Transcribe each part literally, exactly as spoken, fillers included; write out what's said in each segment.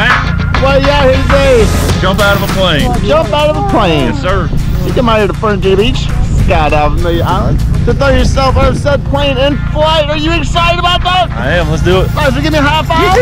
Matt, what y'all here today? Jump out of a plane. Jump out of a plane. Yes, sir. You come out here to Fernandina Beach, Skydive Amelia Island, to throw yourself out of said plane in flight. Are you excited about that? I am. Let's do it. Guys, give me a high five.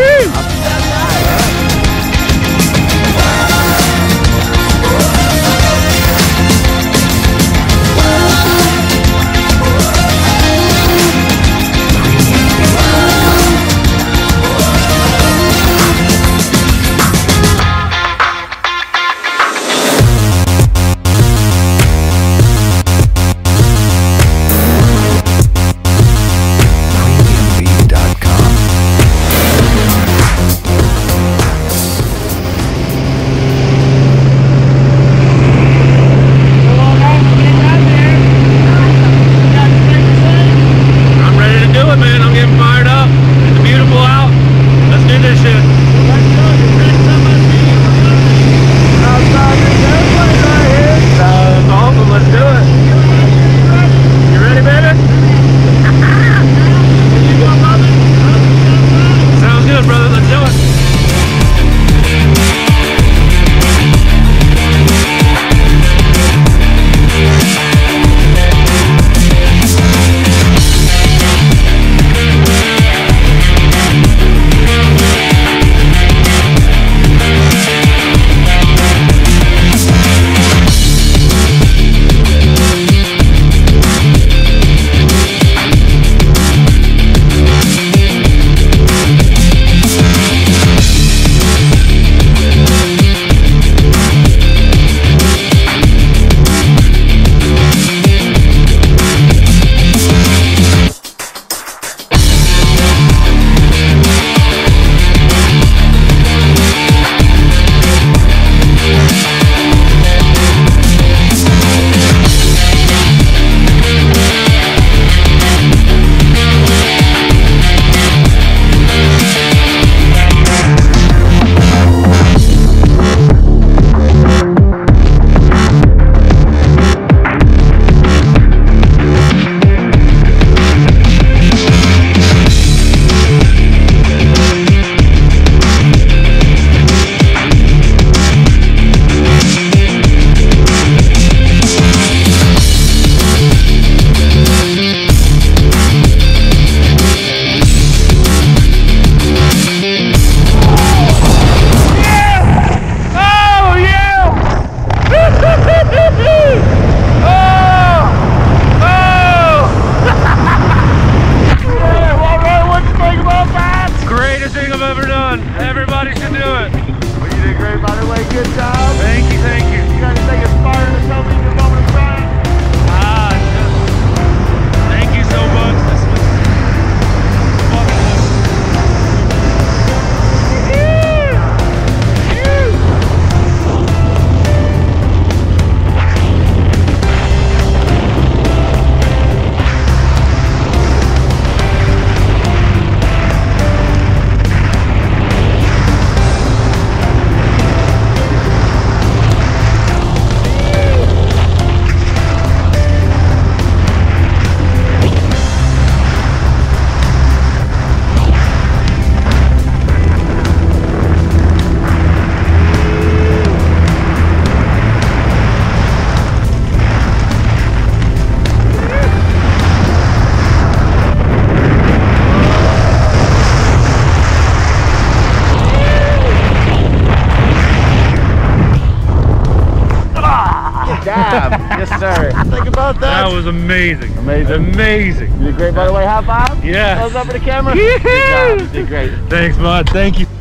Yes, sir. Think about that. That was amazing. Amazing. Amazing. You did great, by the way. High five. Yeah. Thumbs up for the camera. Yeah. Good job. You did great. Thanks, bud. Thank you.